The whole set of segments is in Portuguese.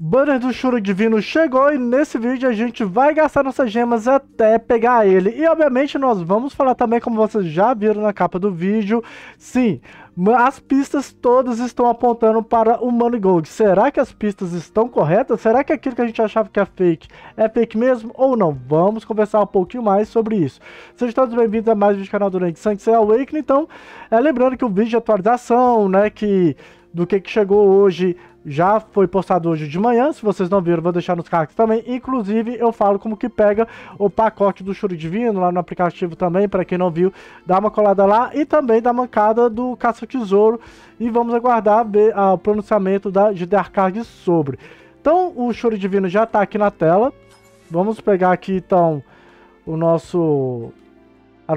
Banner do Shura Divino chegou e nesse vídeo a gente vai gastar nossas gemas até pegar ele. E obviamente nós vamos falar também, como vocês já viram na capa do vídeo, sim, as pistas todas estão apontando para o Manigold. Será que as pistas estão corretas? Será que aquilo que a gente achava que é fake mesmo ou não? Vamos conversar um pouquinho mais sobre isso. Sejam todos bem-vindos a mais um vídeo do canal do NeN Play Saint Seiya Awakening. Então, lembrando que o vídeo de atualização, né, do que chegou hoje, já foi postado hoje de manhã. Se vocês não viram, vou deixar nos cards também. Inclusive, eu falo como que pega o pacote do Shura Divino lá no aplicativo também. Para quem não viu, dá uma colada lá. E também dá mancada do Caça-Tesouro. E vamos aguardar o pronunciamento da GTArcade sobre. Então, o Shura Divino já está aqui na tela. Vamos pegar aqui, então, as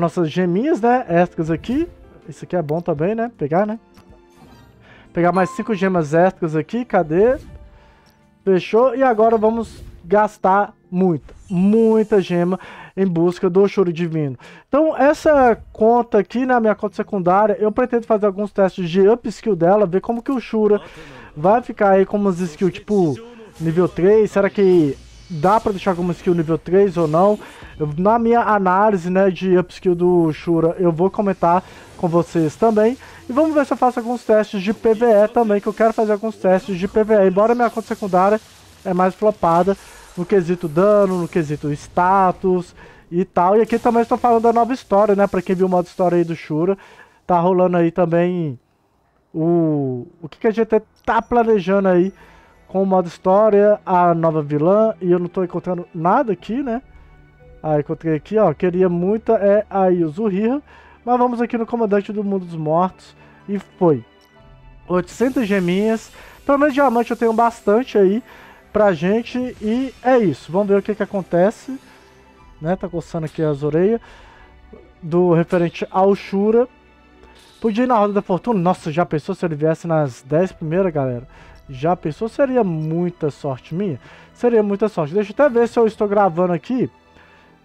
nossas geminhas, né? Extras aqui. Isso aqui é bom também, né? Pegar, né? Pegar mais 5 gemas extras aqui, cadê? Fechou, e agora vamos gastar muita gema em busca do Shura Divino. Então essa conta aqui, na minha conta secundária, eu pretendo fazer alguns testes de up skill dela, ver como que o Shura vai ficar aí com umas skills tipo nível 3, será que dá pra deixar alguma skill nível 3 ou não? Na minha análise, né, de up skill do Shura, eu vou comentar com vocês também. E vamos ver se eu faço alguns testes de PvE também, que eu quero fazer alguns testes de PvE. Embora minha conta secundária é mais flopada no quesito dano, no quesito status e tal. E aqui também estou falando da nova história, né? Pra quem viu o modo história aí do Shura, tá rolando aí também o que a gente tá planejando aí com o modo história, a nova vilã. E eu não tô encontrando nada aqui, né? Ah, encontrei aqui, ó. Queria muito é a Yuzuriha. Mas vamos aqui no Comandante do Mundo dos Mortos. E foi 800 geminhas. Pelo menos diamante eu tenho bastante aí pra gente. E é isso. Vamos ver o que que acontece, né? Tá coçando aqui as orelhas do referente ao Shura. Podia ir na Roda da Fortuna. Nossa, já pensou se ele viesse nas 10 primeiras, galera? Já pensou? Seria muita sorte minha. Seria muita sorte. Deixa eu até ver se eu estou gravando aqui.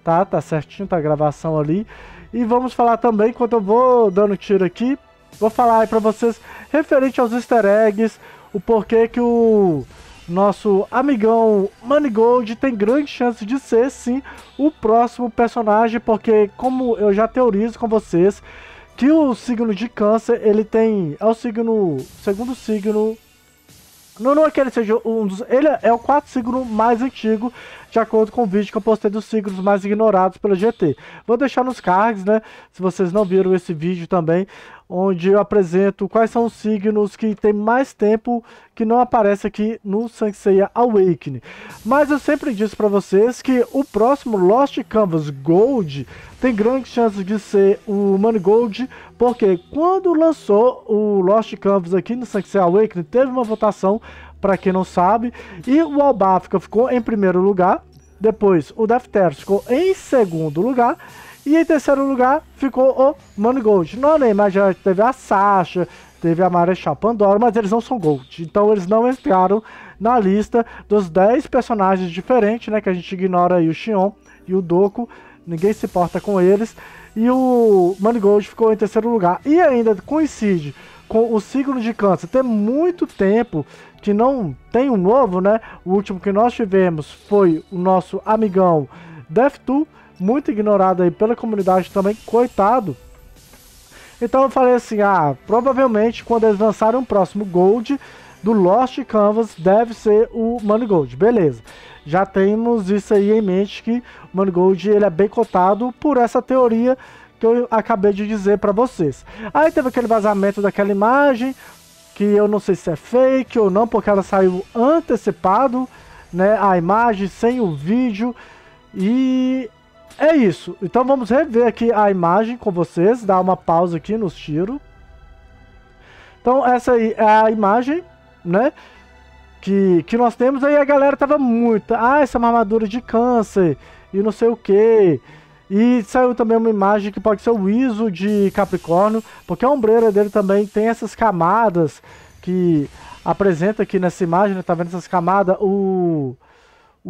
Tá certinho, tá a gravação ali. E vamos falar também, enquanto eu vou dando tiro aqui, vou falar aí pra vocês referente aos easter eggs, o porquê que o nosso amigão Manigold tem grande chance de ser, sim, o próximo personagem, porque como eu já teorizo com vocês, que o signo de Câncer, ele tem, é o signo, segundo signo, não é que ele seja um dos, ele é o quarto signo mais antigo, de acordo com o vídeo que eu postei dos signos mais ignorados pela GT. Vou deixar nos cards, né, se vocês não viram esse vídeo também, onde eu apresento quais são os signos que tem mais tempo que não aparece aqui no Saint Seiya Awakening. Mas eu sempre disse pra vocês que o próximo Lost Canvas Gold tem grandes chances de ser o Manigold, porque quando lançou o Lost Canvas aqui no Saint Seiya Awakening, teve uma votação, para quem não sabe, e o Albafica ficou em primeiro lugar, depois o Death 2 ficou em segundo lugar, e em terceiro lugar ficou o Manigold. Não, nem mais, já teve a Sasha, teve a Marechal Pandora, mas eles não são Gold, então eles não entraram na lista dos 10 personagens diferentes, né, que a gente ignora aí o Shion e o Doku, ninguém se importa com eles, e o Manigold ficou em terceiro lugar, e ainda coincide com o signo de Câncer. Tem muito tempo que não tem um novo, né? O último que nós tivemos foi o nosso amigão Death 2, muito ignorado aí pela comunidade também, coitado. Então eu falei assim, ah, provavelmente quando eles lançarem o próximo Gold do Lost Canvas deve ser o Manigold, beleza. Já temos isso aí em mente, que o Manigold ele é bem cotado por essa teoria que eu acabei de dizer pra vocês. Aí teve aquele vazamento daquela imagem, que eu não sei se é fake ou não, porque ela saiu antecipado, né, a imagem sem o vídeo, e é isso. Então vamos rever aqui a imagem com vocês, dar uma pausa aqui nos tiros. Então essa aí é a imagem, né, que nós temos. Aí a galera tava muito, ah, essa é uma armadura de Câncer, e não sei o que... E saiu também uma imagem que pode ser o ISO de Capricornio, porque a ombreira dele também tem essas camadas que apresenta aqui nessa imagem, né? Tá vendo essas camadas? O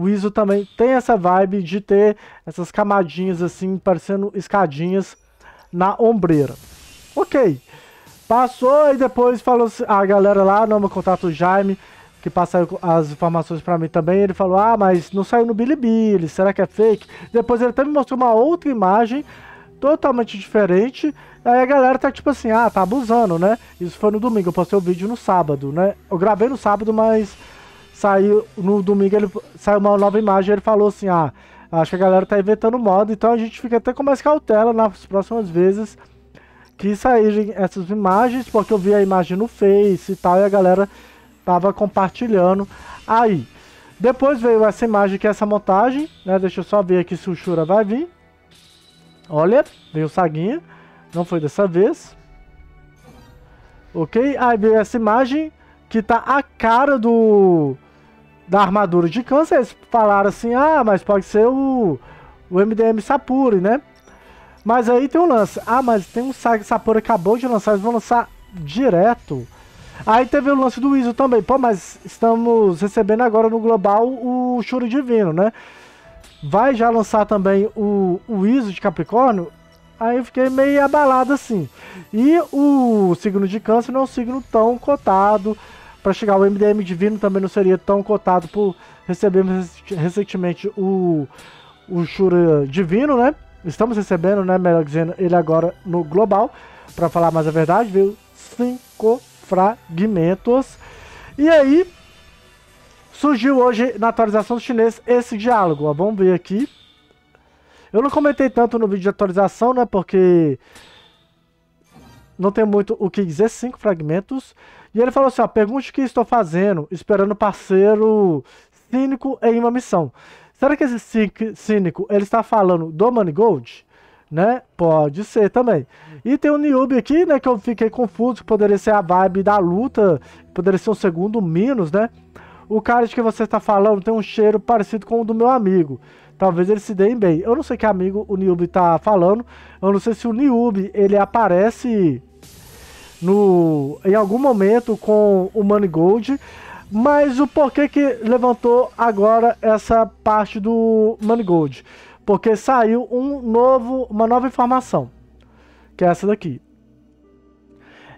ISO também tem essa vibe de ter essas camadinhas assim, parecendo escadinhas na ombreira. Ok, passou e depois falou a galera lá, não, meu contato Jaime, que passaram as informações pra mim também, ele falou, ah, mas não saiu no Bilibili, será que é fake? Depois ele até me mostrou uma outra imagem, totalmente diferente, aí a galera tá tipo assim, ah, tá abusando, né? Isso foi no domingo, eu postei o vídeo no sábado, né? Eu gravei no sábado, mas saiu no domingo, ele saiu uma nova imagem, ele falou assim, ah, acho que a galera tá inventando moda, então a gente fica até com mais cautela nas próximas vezes que saírem essas imagens, porque eu vi a imagem no Face e tal, e a galera tava compartilhando. Aí, depois veio essa imagem que é essa montagem, né? Deixa eu só ver aqui se o Shura vai vir. Olha, veio o Saguinha, não foi dessa vez. Ok, aí veio essa imagem que tá a cara da armadura de Câncer. Eles falaram assim, ah, mas pode ser o MDM Sapuri, né? Mas aí tem um lance, ah, mas tem um Sapuri acabou de lançar, eles vão lançar direto. Aí teve o lance do ISO também, pô, mas estamos recebendo agora no global o Shura Divino, né? Vai já lançar também o ISO de Capricórnio? Aí eu fiquei meio abalado assim. E o signo de Câncer não é um signo tão cotado. Para chegar o MDM Divino também não seria tão cotado por recebermos recentemente o Shura Divino, né? Estamos recebendo, né? Melhor dizendo, ele agora no global. Para falar mais a verdade, veio 5 fragmentos. E aí surgiu hoje na atualização do chinês esse diálogo, ó, vamos ver aqui. Eu não comentei tanto no vídeo de atualização, né, porque não tem muito o que dizer, 5 fragmentos. E ele falou assim, ó, pergunte o que estou fazendo, esperando parceiro cínico em uma missão. Será que esse cínico, ele está falando do Manigold? Né, pode ser também. E tem o Niobe aqui, né, que eu fiquei confuso, que poderia ser a vibe da luta, poderia ser um segundo Minos, né. O cara de que você está falando tem um cheiro parecido com o do meu amigo. Talvez eles se deem bem. Eu não sei que amigo o Niobe está falando. Eu não sei se o Niobe, ele aparece em algum momento com o Manigold. Mas o porquê que levantou agora essa parte do Manigold? Porque saiu uma nova informação. Que é essa daqui.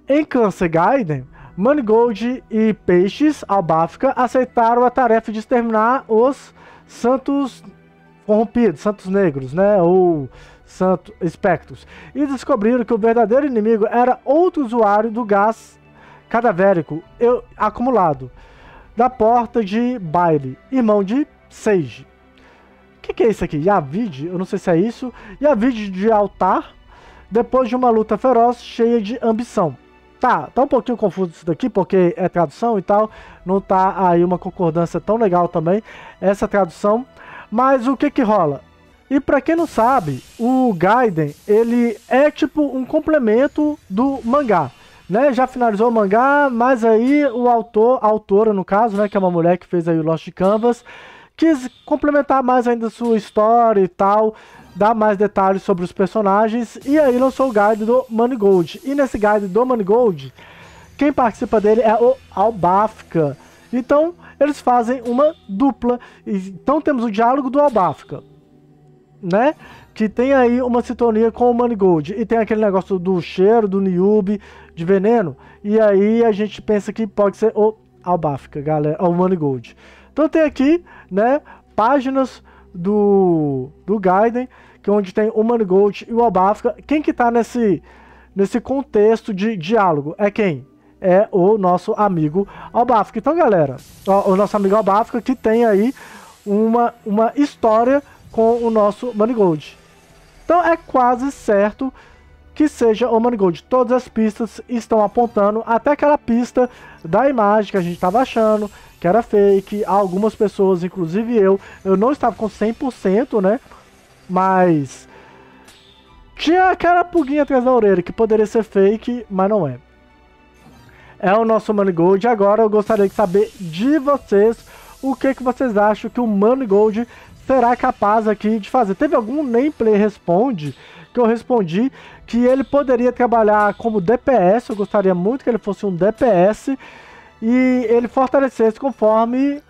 Em Cancer Gaiden, Manigold e Peixes, Albafica, aceitaram a tarefa de exterminar os santos corrompidos, santos negros, né, ou santos espectros, e descobriram que o verdadeiro inimigo era outro usuário do gás cadavérico acumulado da porta de baile, irmão de Sage. O que é isso aqui? Yavide? Eu não sei se é isso. Yavide de altar, depois de uma luta feroz cheia de ambição. Tá um pouquinho confuso isso daqui, porque é tradução e tal, não tá aí uma concordância tão legal também, essa tradução, mas o que que rola? E pra quem não sabe, o Gaiden, ele é tipo um complemento do mangá, né, já finalizou o mangá, mas aí o autor, a autora no caso, né, que é uma mulher que fez aí o Lost Canvas, quis complementar mais ainda a sua história e tal, dar mais detalhes sobre os personagens, e aí lançou o guide do Manigold. E nesse guide do Manigold, quem participa dele é o Albafica. Então, eles fazem uma dupla. Então, temos o diálogo do Albafica, né? Que tem aí uma sintonia com o Manigold. E tem aquele negócio do cheiro, do Niobe, de veneno. E aí, a gente pensa que pode ser o Albafica, galera, o Manigold. Então, tem aqui, né? Páginas do Gaiden, que onde tem o Manigold e o Albafica. Quem que tá nesse contexto de diálogo? É quem? É o nosso amigo Albafica. Então, galera, o nosso amigo Albafica que tem aí uma história com o nosso Manigold. Então, é quase certo que seja o Manigold. Todas as pistas estão apontando, até aquela pista da imagem que a gente estava achando que era fake, algumas pessoas, inclusive eu não estava com 100%, né, mas tinha aquela pulguinha atrás da orelha, que poderia ser fake, mas não é. É o nosso Manigold. Agora eu gostaria de saber de vocês, o que vocês acham que o Manigold será capaz aqui de fazer. Teve algum NeN Play Responde, que eu respondi, que ele poderia trabalhar como DPS, eu gostaria muito que ele fosse um DPS, e ele fortalecesse conforme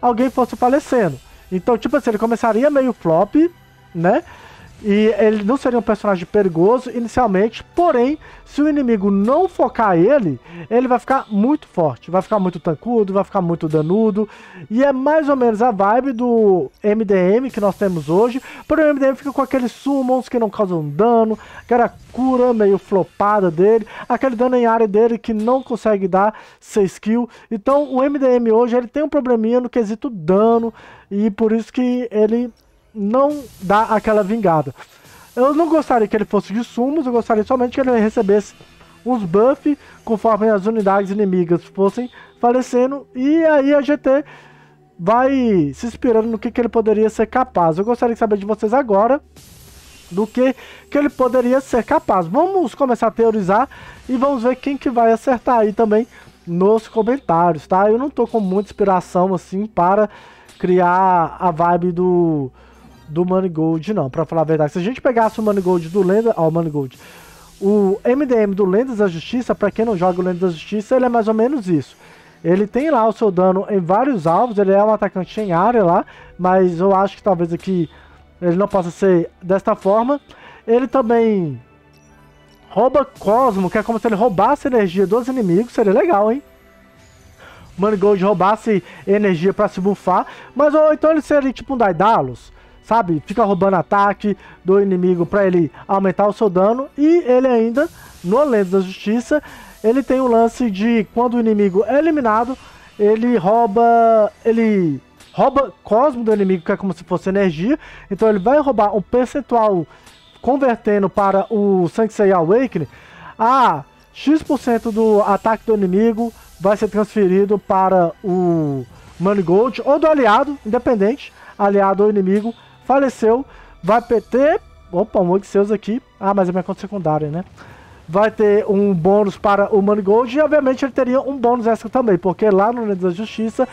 alguém fosse falecendo. Então, tipo assim, ele começaria meio flop, né? E ele não seria um personagem perigoso inicialmente, porém, se o inimigo não focar ele, ele vai ficar muito forte, vai ficar muito tancudo, vai ficar muito danudo. E é mais ou menos a vibe do MDM que nós temos hoje, porém o MDM fica com aqueles summons que não causam dano, aquela cura meio flopada dele, aquele dano em área dele que não consegue dar 6 kills. Então o MDM hoje ele tem um probleminha no quesito dano, e por isso que ele não dá aquela vingada. Eu não gostaria que ele fosse de sumos, eu gostaria somente que ele recebesse uns buffs conforme as unidades inimigas fossem falecendo, e aí a GT vai se inspirando no que ele poderia ser capaz. Eu gostaria de saber de vocês agora do que ele poderia ser capaz. Vamos começar a teorizar e vamos ver quem que vai acertar aí também nos comentários, tá? Eu não tô com muita inspiração assim para criar a vibe do Manigold, não, pra falar a verdade. Se a gente pegasse o Manigold do Lenda... Ó, o Manigold. O MDM do Lenda da Justiça, pra quem não joga o Lenda da Justiça, ele é mais ou menos isso. Ele tem lá o seu dano em vários alvos, ele é um atacante em área lá, mas eu acho que talvez aqui ele não possa ser desta forma. Ele também rouba Cosmo, que é como se ele roubasse energia dos inimigos, seria legal, hein? O Manigold roubasse energia pra se buffar, mas ou então ele seria tipo um Daedalos, sabe? Fica roubando ataque do inimigo para ele aumentar o seu dano. E ele ainda, no Lenda da Justiça, ele tem o lance de quando o inimigo é eliminado, ele rouba Cosmo do inimigo, que é como se fosse energia. Então ele vai roubar um percentual, convertendo para o Saint Seiya Awakening, a X% do ataque do inimigo vai ser transferido para o Manigold, ou do aliado, independente, aliado ou inimigo. Faleceu, vai PT, opa, um Excalibur aqui, ah, mas é minha conta secundária, né? Vai ter um bônus para o Manigold, e obviamente ele teria um bônus extra também, porque lá no Lenda da Justiça,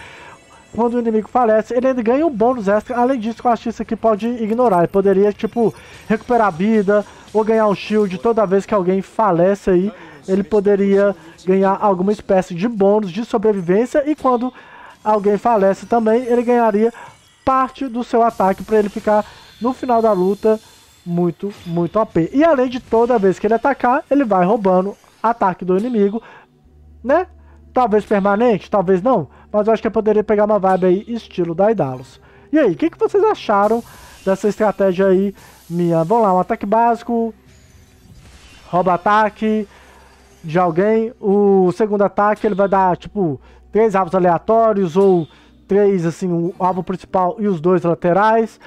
quando o inimigo falece, ele ainda ganha um bônus extra. Além disso, com a justiça aqui pode ignorar, ele poderia, tipo, recuperar a vida, ou ganhar um shield toda vez que alguém falece aí, ele poderia ganhar alguma espécie de bônus de sobrevivência, e quando alguém falece também, ele ganharia parte do seu ataque para ele ficar no final da luta muito, muito OP. E além de toda vez que ele atacar, ele vai roubando ataque do inimigo, né? Talvez permanente, talvez não, mas eu acho que eu poderia pegar uma vibe aí estilo Daedalos. E aí, o que vocês acharam dessa estratégia aí minha? Vamos lá, um ataque básico, rouba ataque de alguém, o segundo ataque ele vai dar tipo 3 alvos aleatórios, ou 3, assim, o alvo principal e os 2 laterais.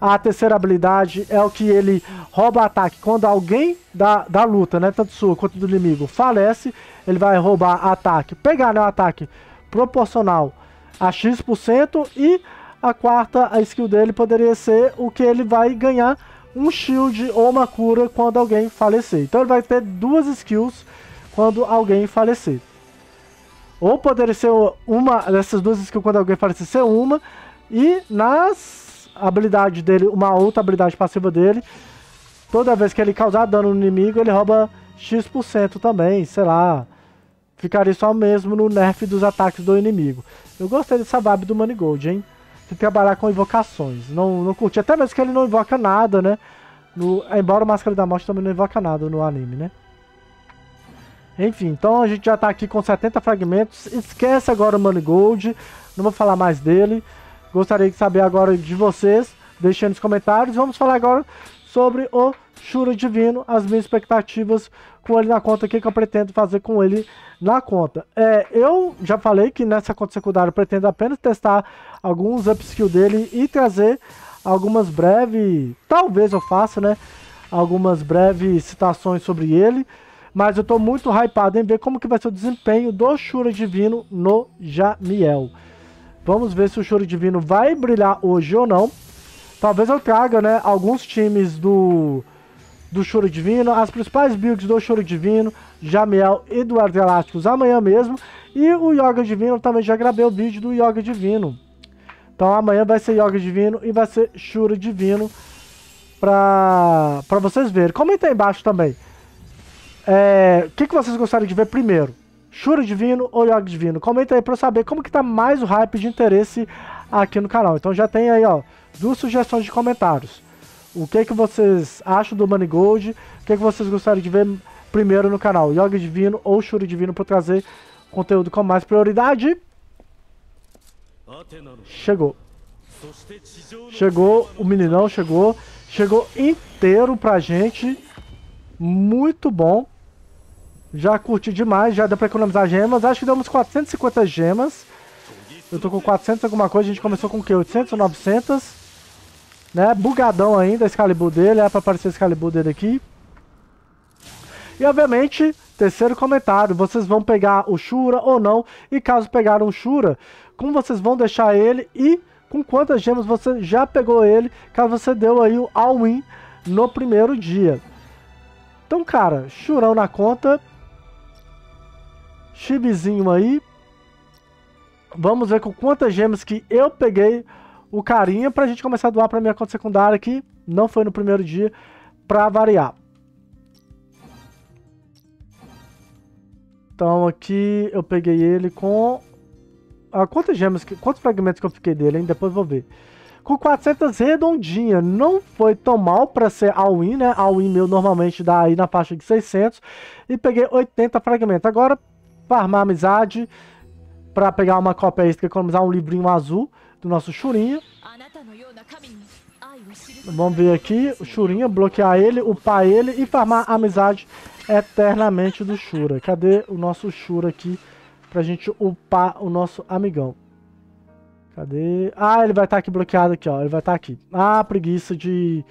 A terceira habilidade é o que ele rouba ataque quando alguém da luta, né, tanto sua quanto do inimigo, falece. Ele vai roubar ataque, pegar, né, um ataque proporcional a X%. E a quarta, a skill dele poderia ser o que ele vai ganhar um shield ou uma cura quando alguém falecer. Então ele vai ter 2 skills quando alguém falecer. Ou poderia ser uma dessas duas skills quando alguém falecer, ser uma. E nas habilidades dele, uma outra habilidade passiva dele, toda vez que ele causar dano no inimigo, ele rouba X% também, sei lá. Ficaria só mesmo no nerf dos ataques do inimigo. Eu gostei dessa vibe do Manigold, hein? De trabalhar com invocações. Não curti, até mesmo que ele não invoca nada, né? Embora o Mascara da Morte também não invoca nada no anime, né? Enfim, então a gente já tá aqui com 70 fragmentos. Esquece agora o Manigold, não vou falar mais dele. Gostaria de saber agora de vocês, deixem nos comentários. Vamos falar agora sobre o Shura Divino, as minhas expectativas com ele na conta, o que eu pretendo fazer com ele na conta. Eu já falei que nessa conta secundária eu pretendo apenas testar alguns upskill dele e trazer algumas breves, talvez eu faça, né, algumas breves citações sobre ele. Mas eu tô muito hypado em ver como que vai ser o desempenho do Shura Divino no Jamiel. Vamos ver se o Shura Divino vai brilhar hoje ou não. Talvez eu traga, né, alguns times do Shura Divino, as principais builds do Shura Divino, Jamiel e do Ardeláticos amanhã mesmo. E o Yoga Divino, também já gravei o vídeo do Yoga Divino. Então amanhã vai ser Yoga Divino e vai ser Shura Divino pra vocês verem. Comenta aí embaixo também. O que vocês gostariam de ver primeiro? Shura Divino ou Yoga Divino? Comenta aí pra eu saber como que tá mais o hype de interesse aqui no canal. Então já tem aí, ó, 2 sugestões de comentários. O que é que vocês acham do Manigold? O que é que vocês gostariam de ver primeiro no canal? Yoga Divino ou Shura Divino para trazer conteúdo com mais prioridade? Chegou. Chegou, o meninão chegou. Chegou inteiro pra gente. Muito bom. Já curti demais, já deu pra economizar gemas. Acho que deu uns 450 gemas. Eu tô com 400 alguma coisa. A gente começou com o quê? 800 ou 900? Né? Bugadão ainda, Excalibur dele. É pra aparecer o Excalibur dele aqui. E obviamente, terceiro comentário. Vocês vão pegar o Shura ou não? E caso pegaram o Shura, como vocês vão deixar ele? E com quantas gemas você já pegou ele? Caso você deu aí o all-in no primeiro dia. Então, cara, Shurão na conta. Chibizinho aí. Vamos ver com quantas gemas que eu peguei o carinha pra gente começar a doar pra minha conta secundária, que não foi no primeiro dia, pra variar. Então aqui eu peguei ele com... Ah, quantas gemas, quantos fragmentos que eu fiquei dele, hein? Depois vou ver. Com 400 redondinha, não foi tão mal pra ser all-in, né? All-in meu normalmente dá aí na faixa de 600. E peguei 80 fragmentos. Agora, farmar amizade... Pra pegar uma cópia extra, economizar um livrinho azul do nosso Shurinha. Vamos ver aqui, o Shurinha, bloquear ele, upar ele e farmar amizade eternamente do Shura. Cadê o nosso Shura aqui pra gente upar o nosso amigão? Cadê? Ah, ele vai estar aqui bloqueado aqui, ó. Ele vai estar aqui. Ah, preguiça de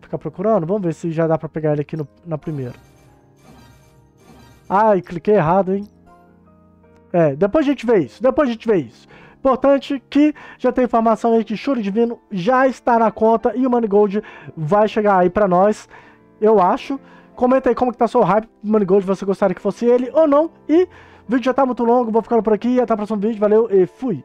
ficar procurando. Vamos ver se já dá pra pegar ele aqui na primeira. Ai, cliquei errado, hein? É, depois a gente vê isso, depois a gente vê isso. Importante que já tem informação aí que Shura Divino já está na conta e o Manigold vai chegar aí pra nós, eu acho. Comenta aí como que tá seu hype pro Manigold, você gostaria que fosse ele ou não. E o vídeo já tá muito longo, vou ficando por aqui, até o próximo vídeo, valeu e fui!